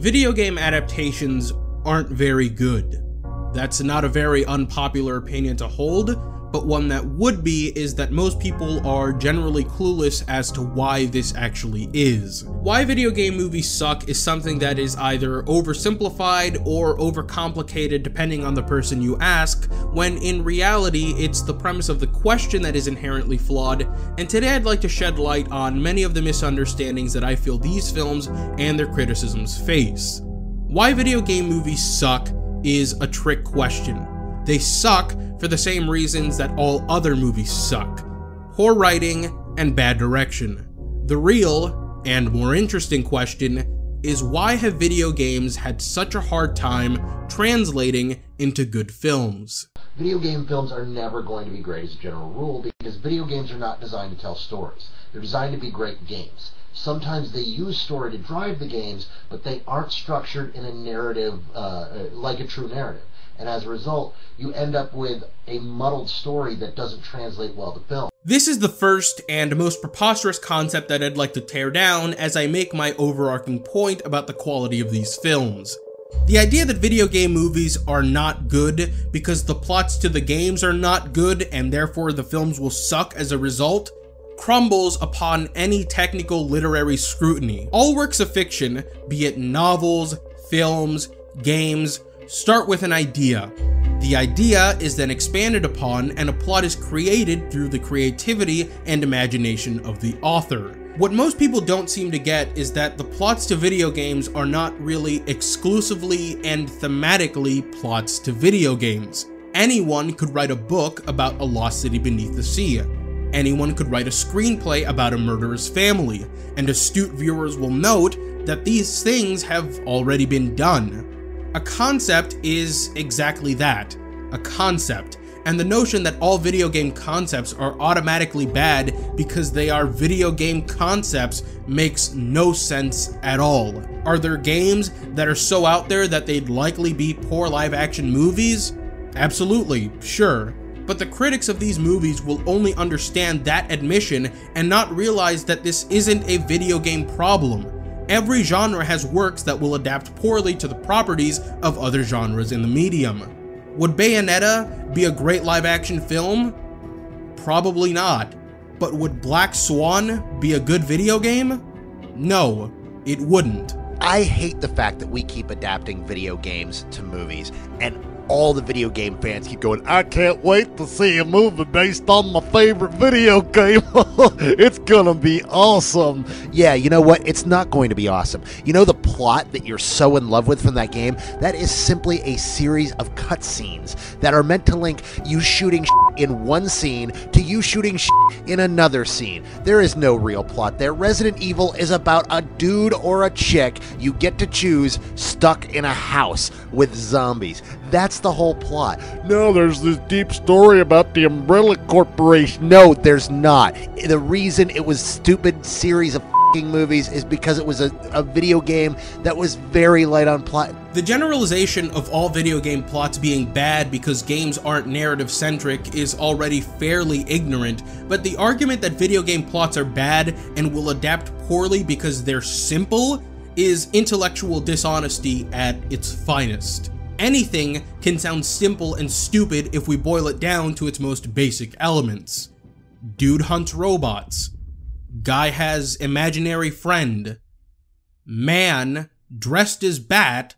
Video game adaptations aren't very good. That's not a very unpopular opinion to hold, but one that would be is that most people are generally clueless as to why this actually is. Why video game movies suck is something that is either oversimplified or overcomplicated depending on the person you ask, when in reality it's the premise of the question that is inherently flawed, and today I'd like to shed light on many of the misunderstandings that I feel these films and their criticisms face. Why video game movies suck is a trick question. They suck for the same reasons that all other movies suck: poor writing and bad direction. The real, and more interesting question, is why have video games had such a hard time translating into good films? Video game films are never going to be great as a general rule because video games are not designed to tell stories. They're designed to be great games. Sometimes they use story to drive the games, but they aren't structured in a narrative, like a true narrative. And as a result, you end up with a muddled story that doesn't translate well to film. This is the first and most preposterous concept that I'd like to tear down as I make my overarching point about the quality of these films. The idea that video game movies are not good because the plots to the games are not good and therefore the films will suck as a result crumbles upon any technical literary scrutiny. All works of fiction, be it novels, films, games, start with an idea. The idea is then expanded upon, and a plot is created through the creativity and imagination of the author. What most people don't seem to get is that the plots to video games are not really exclusively and thematically plots to video games. Anyone could write a book about a lost city beneath the sea. Anyone could write a screenplay about a murderous family, and astute viewers will note that these things have already been done. A concept is exactly that, a concept, and the notion that all video game concepts are automatically bad because they are video game concepts makes no sense at all. Are there games that are so out there that they'd likely be poor live-action movies? Absolutely, sure. But the critics of these movies will only understand that admission and not realize that this isn't a video game problem. Every genre has works that will adapt poorly to the properties of other genres in the medium. Would Bayonetta be a great live-action film? Probably not. But would Black Swan be a good video game? No, it wouldn't. I hate the fact that we keep adapting video games to movies, and all the video game fans keep going, I can't wait to see a movie based on my favorite video game. It's gonna be awesome. Yeah, you know what? It's not going to be awesome. You know the plot that you're so in love with from that game? That is simply a series of cutscenes that are meant to link you shooting in one scene to you shooting in another scene. There is no real plot there. Resident Evil is about a dude or a chick you get to choose stuck in a house with zombies. That's the whole plot. No, there's this deep story about the Umbrella Corporation. No, there's not. The reason it was a stupid series of f***ing movies is because it was a video game that was very light on plot. The generalization of all video game plots being bad because games aren't narrative-centric is already fairly ignorant, but the argument that video game plots are bad and will adapt poorly because they're simple is intellectual dishonesty at its finest. Anything can sound simple and stupid if we boil it down to its most basic elements. Dude hunts robots. Guy has imaginary friend. Man, dressed as bat,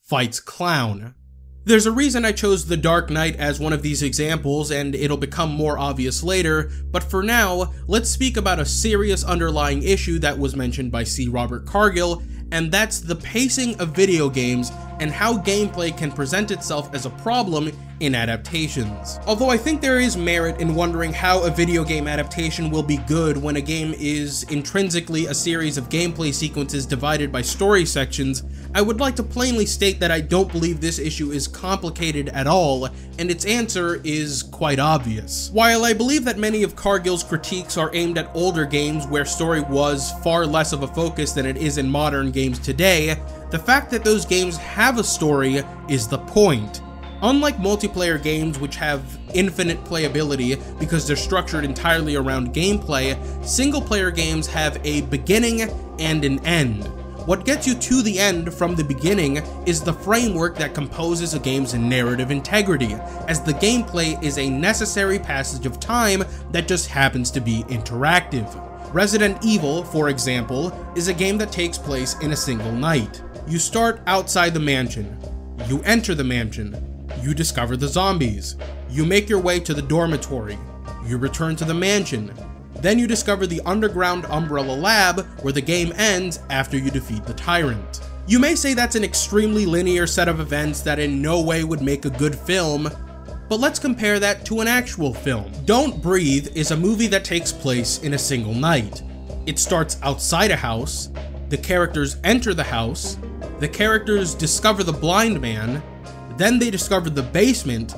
fights clown. There's a reason I chose The Dark Knight as one of these examples, and it'll become more obvious later, but for now, let's speak about a serious underlying issue that was mentioned by C. Robert Cargill, and that's the pacing of video games and how gameplay can present itself as a problem in adaptations. Although I think there is merit in wondering how a video game adaptation will be good when a game is intrinsically a series of gameplay sequences divided by story sections, I would like to plainly state that I don't believe this issue is complicated at all, and its answer is quite obvious. While I believe that many of Cargill's critiques are aimed at older games where story was far less of a focus than it is in modern games today, the fact that those games have a story is the point. Unlike multiplayer games which have infinite playability because they're structured entirely around gameplay, single-player games have a beginning and an end. What gets you to the end from the beginning is the framework that composes a game's narrative integrity, as the gameplay is a necessary passage of time that just happens to be interactive. Resident Evil, for example, is a game that takes place in a single night. You start outside the mansion, you enter the mansion, you discover the zombies, you make your way to the dormitory, you return to the mansion, then you discover the underground Umbrella lab where the game ends after you defeat the tyrant. You may say that's an extremely linear set of events that in no way would make a good film, but let's compare that to an actual film. Don't Breathe is a movie that takes place in a single night. It starts outside a house, the characters enter the house, the characters discover the blind man, then they discover the basement,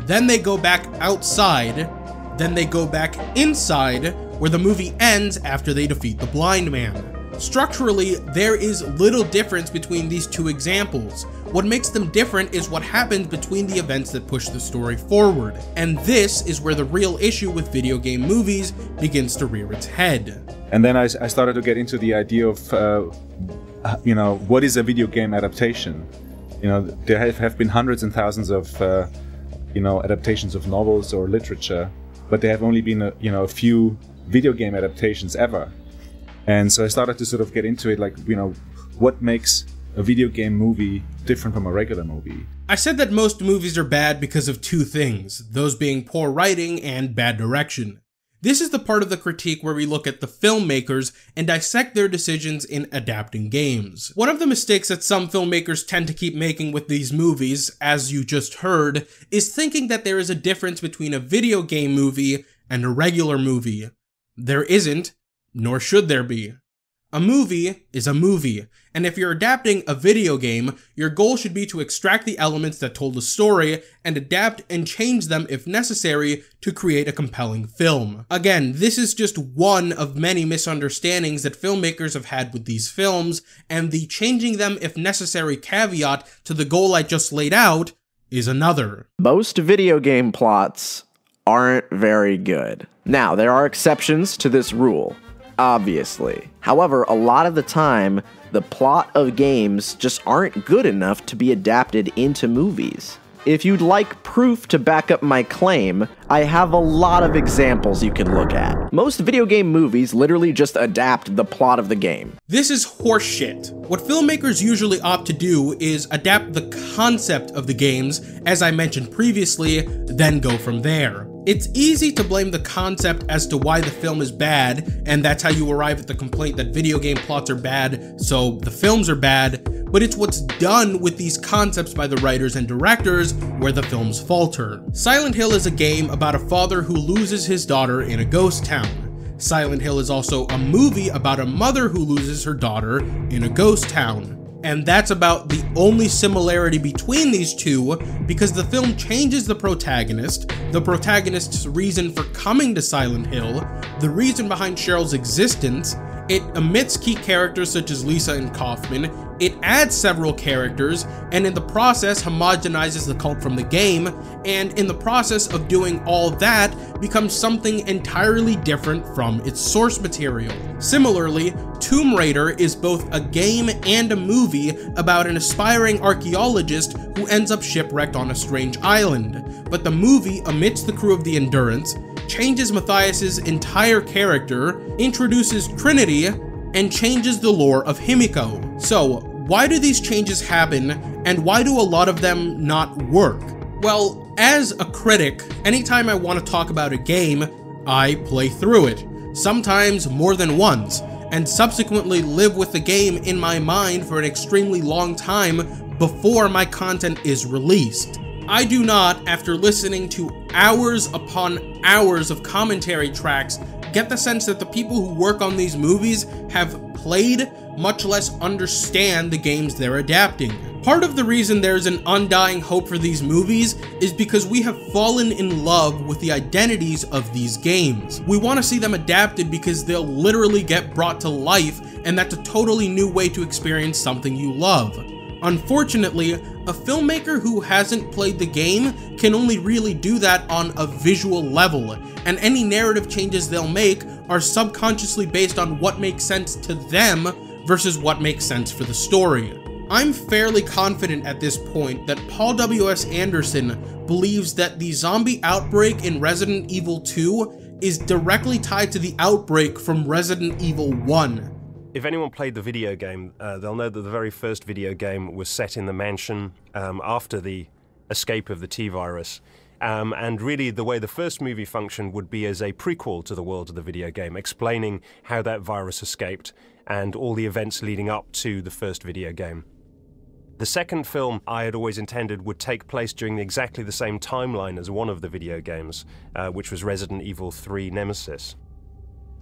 then they go back outside, then they go back inside, where the movie ends after they defeat the blind man. Structurally, there is little difference between these two examples. What makes them different is what happens between the events that push the story forward, and this is where the real issue with video game movies begins to rear its head. And then I started to get into the idea of, you know, what is a video game adaptation? You know, there have been hundreds and thousands of, you know, adaptations of novels or literature, but there have only been, you know, a few video game adaptations ever. And so I started to sort of get into it, like, you know, what makes a video game movie different from a regular movie? I said that most movies are bad because of two things, those being poor writing and bad direction. This is the part of the critique where we look at the filmmakers and dissect their decisions in adapting games. One of the mistakes that some filmmakers tend to keep making with these movies, as you just heard, is thinking that there is a difference between a video game movie and a regular movie. There isn't. Nor should there be. A movie is a movie, and if you're adapting a video game, your goal should be to extract the elements that told a story and adapt and change them if necessary to create a compelling film. Again, this is just one of many misunderstandings that filmmakers have had with these films, and the changing them if necessary caveat to the goal I just laid out is another. Most video game plots aren't very good. Now, there are exceptions to this rule. Obviously. However, a lot of the time, the plot of games just aren't good enough to be adapted into movies. If you'd like proof to back up my claim, I have a lot of examples you can look at. Most video game movies literally just adapt the plot of the game. This is horseshit. What filmmakers usually opt to do is adapt the concept of the games, as I mentioned previously, then go from there. It's easy to blame the concept as to why the film is bad, and that's how you arrive at the complaint that video game plots are bad, so the films are bad, but it's what's done with these concepts by the writers and directors where the films falter. Silent Hill is a game about a father who loses his daughter in a ghost town. Silent Hill is also a movie about a mother who loses her daughter in a ghost town. And that's about the only similarity between these two, because the film changes the protagonist's reason for coming to Silent Hill, the reason behind Cheryl's existence, it omits key characters such as Lisa and Kaufman, it adds several characters, and in the process homogenizes the cult from the game, and in the process of doing all that, becomes something entirely different from its source material. Similarly, Tomb Raider is both a game and a movie about an aspiring archaeologist who ends up shipwrecked on a strange island, but the movie omits the crew of the Endurance, changes Matthias's entire character, introduces Trinity, and changes the lore of Himiko. So, why do these changes happen, and why do a lot of them not work? Well, as a critic, anytime I want to talk about a game, I play through it, sometimes more than once, and subsequently live with the game in my mind for an extremely long time before my content is released. I do not, after listening to hours upon hours of commentary tracks, get the sense that the people who work on these movies have played, much less understand the games they're adapting. Part of the reason there's an undying hope for these movies is because we have fallen in love with the identities of these games. We want to see them adapted because they'll literally get brought to life, and that's a totally new way to experience something you love. Unfortunately, a filmmaker who hasn't played the game can only really do that on a visual level, and any narrative changes they'll make are subconsciously based on what makes sense to them versus what makes sense for the story. I'm fairly confident at this point that Paul W.S. Anderson believes that the zombie outbreak in Resident Evil 2 is directly tied to the outbreak from Resident Evil 1. If anyone played the video game, they'll know that the very first video game was set in the mansion after the escape of the T-virus. And really, the way the first movie functioned would be as a prequel to the world of the video game, explaining how that virus escaped and all the events leading up to the first video game. The second film I had always intended would take place during exactly the same timeline as one of the video games, which was Resident Evil 3 Nemesis.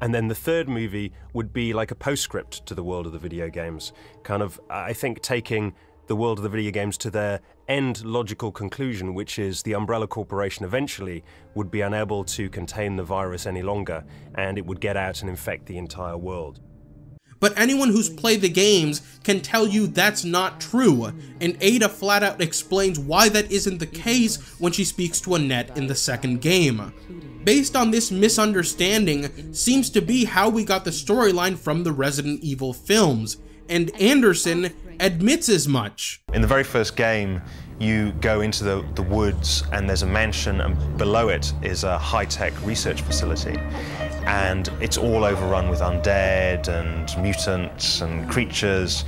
And then the third movie would be like a postscript to the world of the video games, kind of, I think, taking the world of the video games to their end logical conclusion, which is the Umbrella Corporation eventually would be unable to contain the virus any longer, and it would get out and infect the entire world. But anyone who's played the games can tell you that's not true, and Ada flat out explains why that isn't the case when she speaks to Annette in the second game. Based on this misunderstanding seems to be how we got the storyline from the Resident Evil films, and Anderson admits as much. In the very first game, you go into the woods and there's a mansion, and below it is a high-tech research facility. And it's all overrun with undead and mutants and creatures,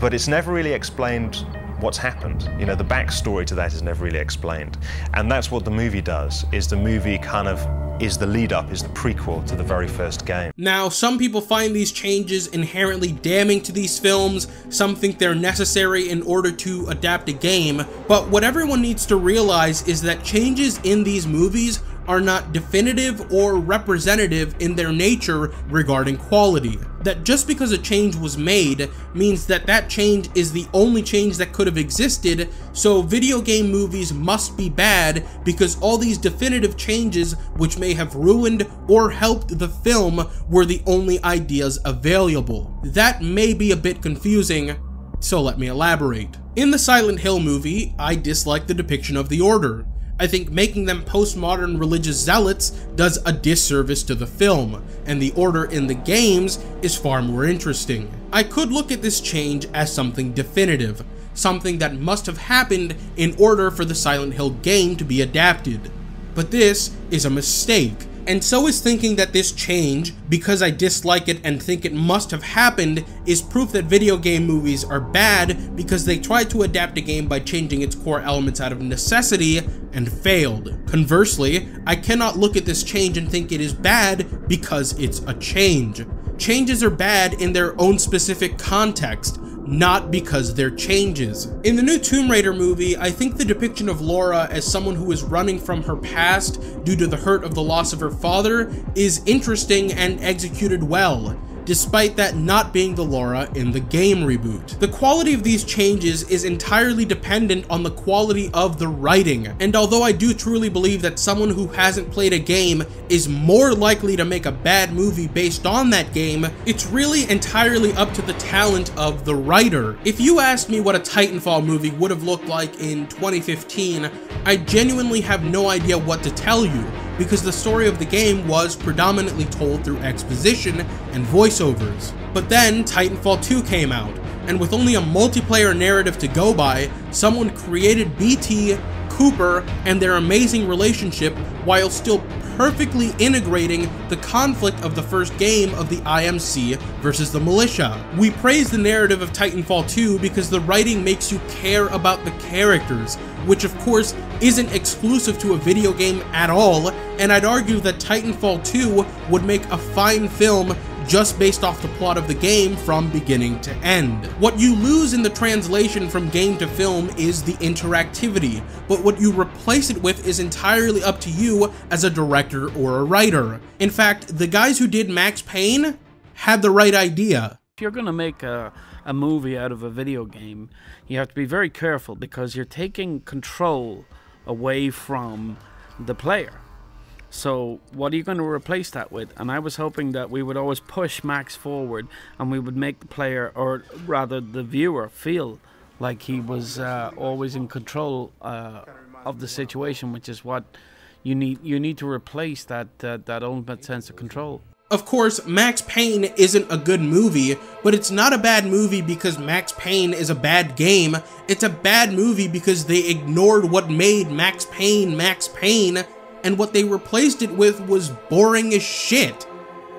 but it's never really explained what's happened. You know, the backstory to that is never really explained. And that's what the movie does, is the movie kind of is the lead-up, is the prequel to the very first game. Now, some people find these changes inherently damning to these films, some think they're necessary in order to adapt a game, but what everyone needs to realize is that changes in these movies are not definitive or representative in their nature regarding quality. That just because a change was made means that that change is the only change that could have existed, so video game movies must be bad because all these definitive changes which may have ruined or helped the film were the only ideas available. That may be a bit confusing, so let me elaborate. In the Silent Hill movie, I dislike the depiction of the Order. I think making them postmodern religious zealots does a disservice to the film, and the Order in the games is far more interesting. I could look at this change as something definitive, something that must have happened in order for the Silent Hill game to be adapted. But this is a mistake, and so is thinking that this change, because I dislike it and think it must have happened, is proof that video game movies are bad because they tried to adapt a game by changing its core elements out of necessity and failed. Conversely, I cannot look at this change and think it is bad because it's a change. Changes are bad in their own specific context, not because they're changes. In the new Tomb Raider movie, I think the depiction of Laura as someone who is running from her past due to the hurt of the loss of her father is interesting and executed well, despite that not being the Laura in the game reboot. The quality of these changes is entirely dependent on the quality of the writing, and although I do truly believe that someone who hasn't played a game is more likely to make a bad movie based on that game, it's really entirely up to the talent of the writer. If you asked me what a Titanfall movie would have looked like in 2015, I genuinely have no idea what to tell you, because the story of the game was predominantly told through exposition and voiceovers. But then Titanfall 2 came out, and with only a multiplayer narrative to go by, someone created BT, Cooper, and their amazing relationship while still perfectly integrating the conflict of the first game of the IMC versus the militia. We praise the narrative of Titanfall 2 because the writing makes you care about the characters, which of course isn't exclusive to a video game at all, and I'd argue that Titanfall 2 would make a fine film just based off the plot of the game from beginning to end. What you lose in the translation from game to film is the interactivity, but what you replace it with is entirely up to you as a director or a writer. In fact, the guys who did Max Payne had the right idea. If you're gonna make a movie out of a video game, you have to be very careful because you're taking control away from the player. So what are you going to replace that with? And I was hoping that we would always push Max forward and we would make the player, or rather the viewer, feel like he was always in control of the situation, which is what you need to replace that ultimate sense of control. Of course, Max Payne isn't a good movie, but it's not a bad movie because Max Payne is a bad game. It's a bad movie because they ignored what made Max Payne Max Payne, and what they replaced it with was boring as shit.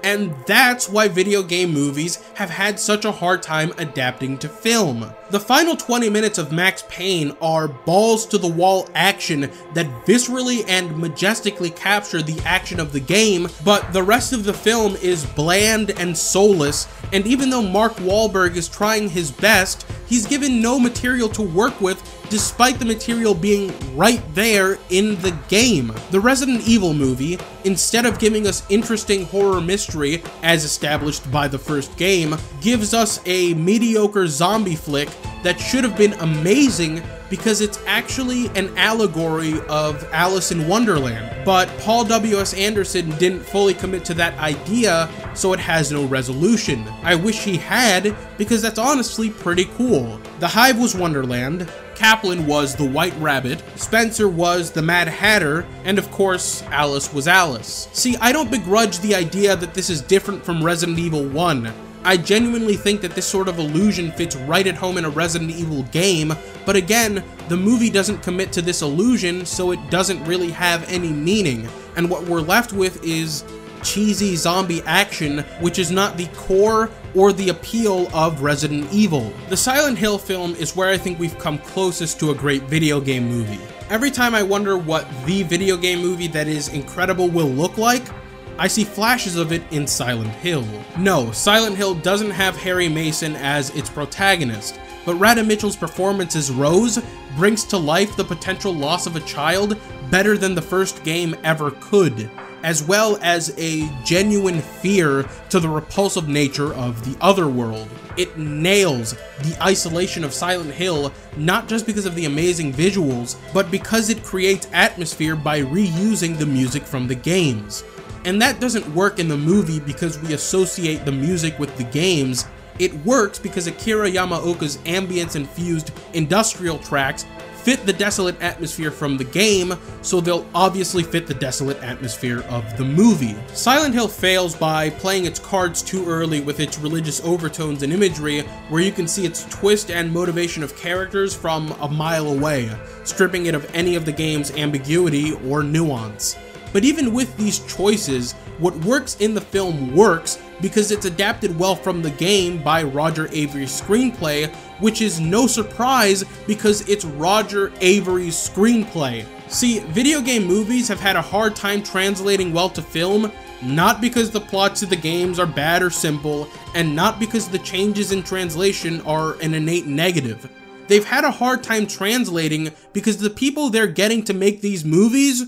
And that's why video game movies have had such a hard time adapting to film. The final 20 minutes of Max Payne are balls to the wall action that viscerally and majestically capture the action of the game, but the rest of the film is bland and soulless, and even though Mark Wahlberg is trying his best, he's given no material to work with despite the material being right there in the game. The Resident Evil movie, instead of giving us interesting horror mystery as established by the first game, gives us a mediocre zombie flick that should have been amazing because it's actually an allegory of Alice in Wonderland. But Paul W.S. Anderson didn't fully commit to that idea, so it has no resolution. I wish he had, because that's honestly pretty cool. The Hive was Wonderland, Kaplan was the White Rabbit, Spencer was the Mad Hatter, and of course, Alice was Alice. See, I don't begrudge the idea that this is different from Resident Evil 1. I genuinely think that this sort of illusion fits right at home in a Resident Evil game, but again, the movie doesn't commit to this illusion, so it doesn't really have any meaning, and what we're left with is cheesy zombie action, which is not the core or the appeal of Resident Evil. The Silent Hill film is where I think we've come closest to a great video game movie. Every time I wonder what the video game movie that is incredible will look like, I see flashes of it in Silent Hill. No, Silent Hill doesn't have Harry Mason as its protagonist, but Radha Mitchell's performance as Rose brings to life the potential loss of a child better than the first game ever could, as well as a genuine fear to the repulsive nature of the other world. It nails the isolation of Silent Hill, not just because of the amazing visuals, but because it creates atmosphere by reusing the music from the games. And that doesn't work in the movie because we associate the music with the games. It works because Akira Yamaoka's ambience-infused industrial tracks fit the desolate atmosphere from the game, so they'll obviously fit the desolate atmosphere of the movie. Silent Hill fails by playing its cards too early with its religious overtones and imagery, where you can see its twist and motivation of characters from a mile away, stripping it of any of the game's ambiguity or nuance. But even with these choices, what works in the film works because it's adapted well from the game by Roger Avery's screenplay, which is no surprise because it's Roger Avery's screenplay. See, video game movies have had a hard time translating well to film, not because the plots of the games are bad or simple, and not because the changes in translation are an innate negative. They've had a hard time translating because the people they're getting to make these movies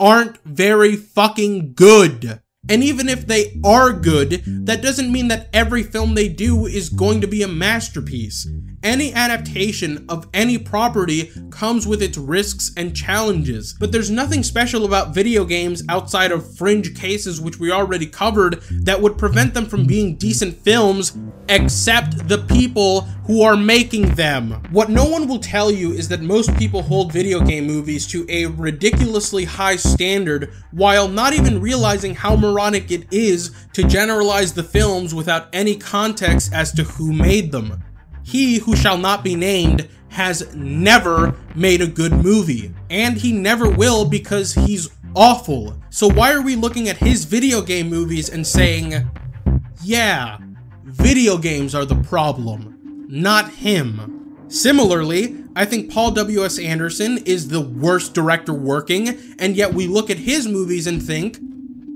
aren't very fucking good. And even if they are good, that doesn't mean that every film they do is going to be a masterpiece. Any adaptation of any property comes with its risks and challenges, but there's nothing special about video games outside of fringe cases which we already covered that would prevent them from being decent films, except the people who are making them. What no one will tell you is that most people hold video game movies to a ridiculously high standard while not even realizing how moronic it is to generalize the films without any context as to who made them. He who shall not be named has never made a good movie, and he never will because he's awful. So why are we looking at his video game movies and saying, yeah, video games are the problem, not him? Similarly, I think Paul W.S. Anderson is the worst director working, and yet we look at his movies and think,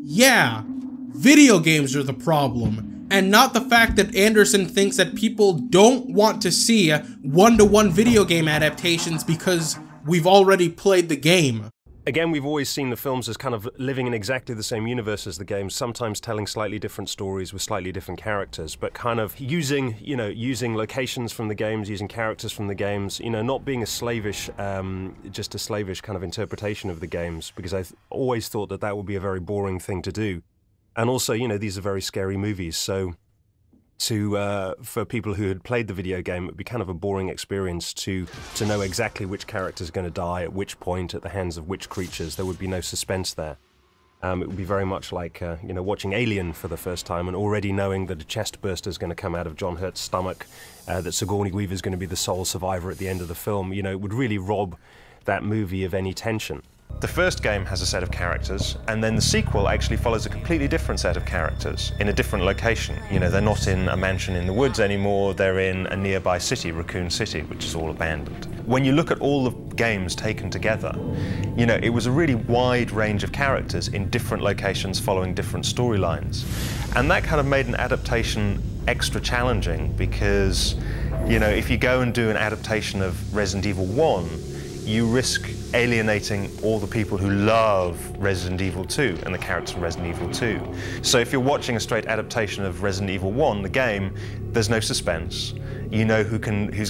yeah, video games are the problem, and not the fact that Anderson thinks that people don't want to see one-to-one video game adaptations because we've already played the game. Again, we've always seen the films as kind of living in exactly the same universe as the games, sometimes telling slightly different stories with slightly different characters, but kind of using, using locations from the games, using characters from the games, not being a slavish, just a slavish kind of interpretation of the games, because I always thought that that would be a very boring thing to do. And also, these are very scary movies, so for people who had played the video game, it would be kind of a boring experience to know exactly which character's going to die, at which point, at the hands of which creatures. There would be no suspense there. It would be very much like, you know, watching Alien for the first time and already knowing that a chest burster is going to come out of John Hurt's stomach, that Sigourney Weaver is going to be the sole survivor at the end of the film. You know, it would really rob that movie of any tension. The first game has a set of characters, and then the sequel actually follows a completely different set of characters in a different location. You know, they're not in a mansion in the woods anymore, they're in a nearby city, Raccoon City, which is all abandoned. When you look at all the games taken together, you know, it was a really wide range of characters in different locations following different storylines. And that kind of made an adaptation extra challenging because, you know, if you go and do an adaptation of Resident Evil 1, you risk alienating all the people who love Resident Evil 2 and the characters from Resident Evil 2. So if you're watching a straight adaptation of Resident Evil 1, the game, there's no suspense. You know who's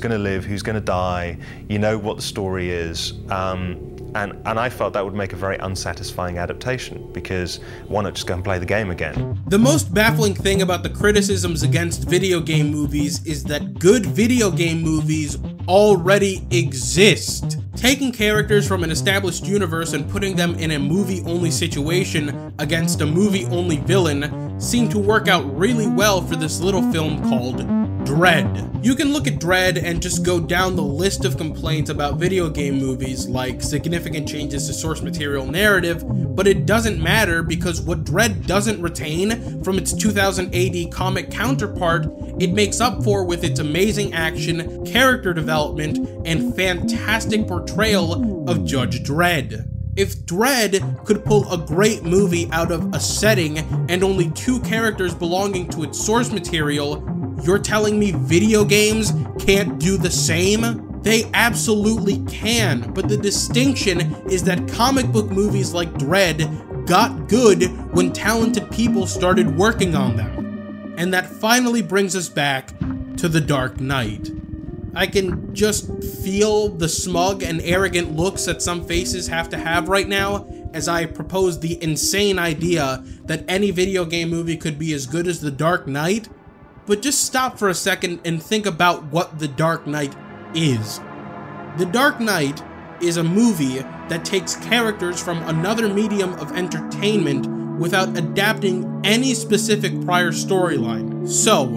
going to live, who's going to die, you know what the story is. And I felt that would make a very unsatisfying adaptation, because why not just go and play the game again? The most baffling thing about the criticisms against video game movies is that good video game movies already exist. Taking characters from an established universe and putting them in a movie-only situation against a movie-only villain seemed to work out really well for this little film called Dread. You can look at Dread and just go down the list of complaints about video game movies, like significant changes to source material narrative, but it doesn't matter because what Dread doesn't retain from its 2000 AD comic counterpart, it makes up for with its amazing action, character development, and fantastic portrayal of Judge Dredd. If Dredd could pull a great movie out of a setting and only two characters belonging to its source material, you're telling me video games can't do the same? They absolutely can, but the distinction is that comic book movies like Dredd got good when talented people started working on them. And that finally brings us back to The Dark Knight. I can just feel the smug and arrogant looks that some faces have to have right now as I propose the insane idea that any video game movie could be as good as The Dark Knight. But just stop for a second and think about what The Dark Knight is. The Dark Knight is a movie that takes characters from another medium of entertainment without adapting any specific prior storyline. So,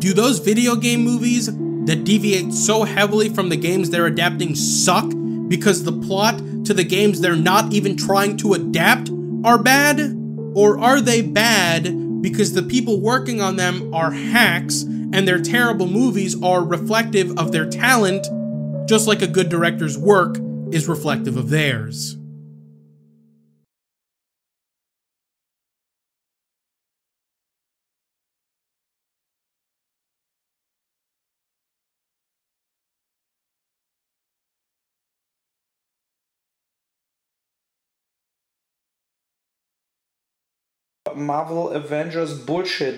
do those video game movies that deviate so heavily from the games they're adapting suck because the plot to the games they're not even trying to adapt are bad? Or are they bad because the people working on them are hacks, and their terrible movies are reflective of their talent, just like a good director's work is reflective of theirs? Marvel Avengers bullshit.